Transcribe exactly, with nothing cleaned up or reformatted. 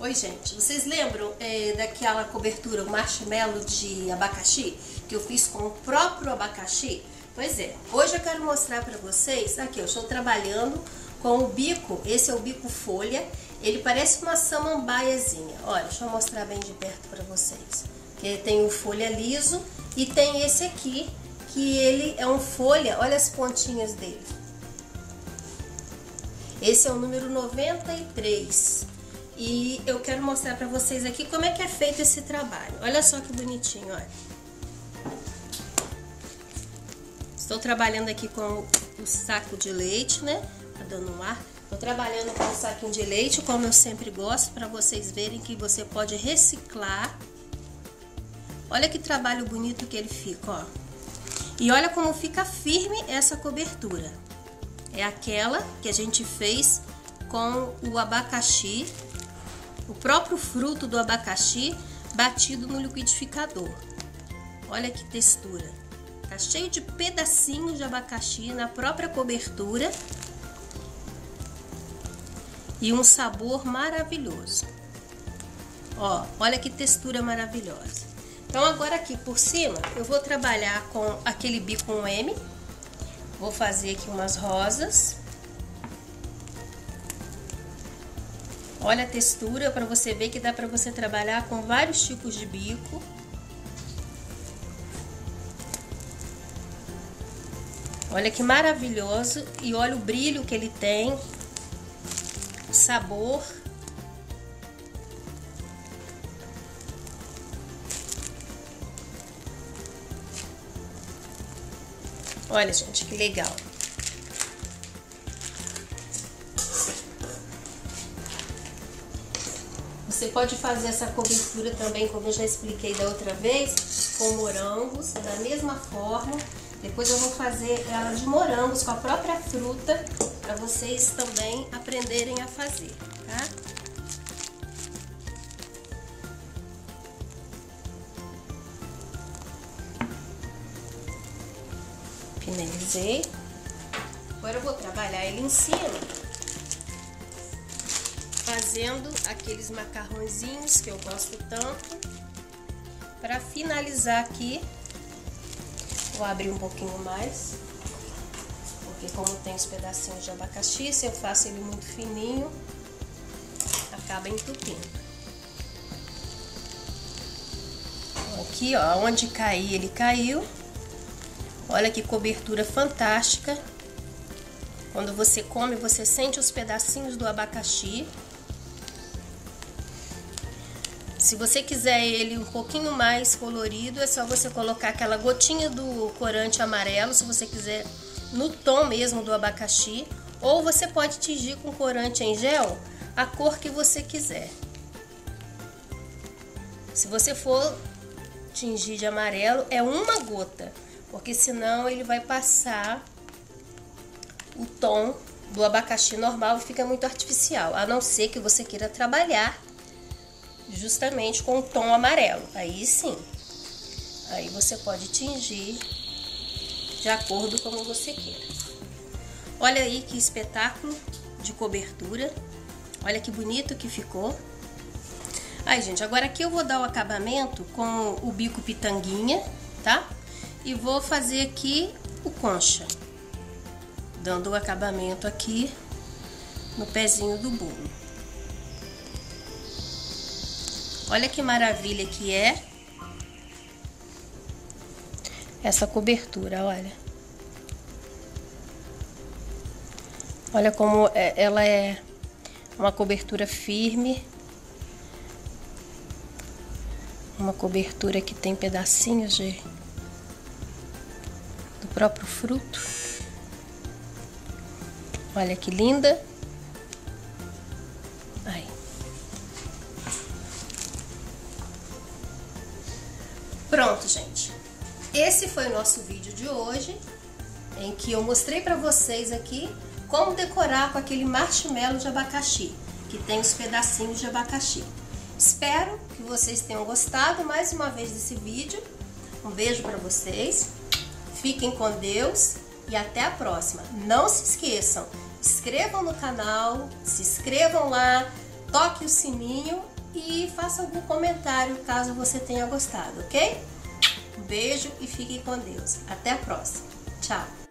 Oi, gente, vocês lembram é, daquela cobertura marshmallow de abacaxi que eu fiz com o próprio abacaxi? Pois é, hoje eu quero mostrar pra vocês. Aqui eu estou trabalhando com o bico, esse é o bico folha, ele parece uma samambaiazinha. Olha, deixa eu mostrar bem de perto pra vocês. Que tem o folha liso e tem esse aqui, que ele é um folha, olha as pontinhas dele. Esse é o número noventa e três. E eu quero mostrar pra vocês aqui como é que é feito esse trabalho. Olha só que bonitinho, olha. Estou trabalhando aqui com o saco de leite, né? Tá dando um ar. Estou trabalhando com o saquinho de leite, como eu sempre gosto, pra vocês verem que você pode reciclar. Olha que trabalho bonito que ele fica, ó. E olha como fica firme essa cobertura. É aquela que a gente fez com o abacaxi. O próprio fruto do abacaxi batido no liquidificador. Olha que textura. Tá cheio de pedacinhos de abacaxi na própria cobertura. E um sabor maravilhoso. Ó, olha que textura maravilhosa. Então agora aqui por cima eu vou trabalhar com aquele bico M. Vou fazer aqui umas rosas. Olha a textura, para você ver que dá para você trabalhar com vários tipos de bico. Olha que maravilhoso e olha o brilho que ele tem, o sabor. Olha, gente, que legal. Você pode fazer essa cobertura também, como eu já expliquei da outra vez, com morangos, da mesma forma. Depois eu vou fazer ela de morangos com a própria fruta, para vocês também aprenderem a fazer, tá? Finalizei. Agora eu vou trabalhar ele em cima, fazendo aqueles macarrõezinhos que eu gosto tanto. Para finalizar aqui, vou abrir um pouquinho mais, porque como tem os pedacinhos de abacaxi, se eu faço ele muito fininho, acaba entupindo. Aqui, ó, onde cair ele caiu. Olha que cobertura fantástica. Quando você come, você sente os pedacinhos do abacaxi. Se você quiser ele um pouquinho mais colorido, é só você colocar aquela gotinha do corante amarelo, se você quiser no tom mesmo do abacaxi, ou você pode tingir com corante em gel a cor que você quiser. Se você for tingir de amarelo, é uma gota, porque senão ele vai passar o tom do abacaxi normal e fica muito artificial, a não ser que você queira trabalhar justamente com o tom amarelo, aí sim, aí você pode tingir de acordo como você queira. Olha aí que espetáculo de cobertura, olha que bonito que ficou. Aí, gente, agora aqui eu vou dar o acabamento com o bico pitanguinha, tá? E vou fazer aqui o concha, dando o acabamento aqui no pezinho do bolo. Olha que maravilha que é essa cobertura, olha. Olha como ela é uma cobertura firme. Uma cobertura que tem pedacinhos de, do próprio fruto. Olha que linda. Aí. Pronto, gente. Esse foi o nosso vídeo de hoje, em que eu mostrei pra vocês aqui como decorar com aquele marshmallow de abacaxi, que tem os pedacinhos de abacaxi. Espero que vocês tenham gostado mais uma vez desse vídeo. Um beijo pra vocês. Fiquem com Deus e até a próxima. Não se esqueçam, inscrevam no canal, se inscrevam lá, toque o sininho e faça algum comentário caso você tenha gostado, ok? Um beijo e fiquem com Deus. Até a próxima. Tchau!